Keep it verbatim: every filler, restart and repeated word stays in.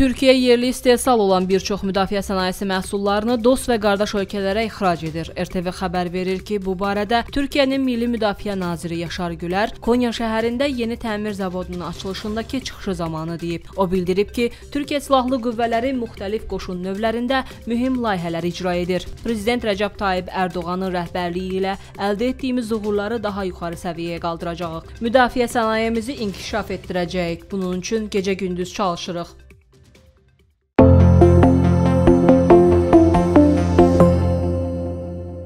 Türkiyə yerli istehsal olan bir çox müdafiə sənayesi məhsullarını dost və qardaş ölkələrə ixrac edir. R T V xəbər verir ki, bu barədə Türkiyənin Milli Müdafiə Naziri Yaşar Güler Konya şəhərində yeni təmir zavodunun açılışındakı çıxışı zamanı deyib. O bildirib ki, Türkiyə Silahlı Qüvvələri müxtəlif qoşun növlərində mühim layihələr icra edir. Prezident Rəcəb Tayyib Ərdoğanın rəhbərliyi ilə əldə etdiyimiz uğurları daha yuxarı səviyyəyə qaldıracağıq. Müdafiə sənayemizi inkişaf etdirəcəyik. Bunun üçün gecə-gündüz çalışırıq.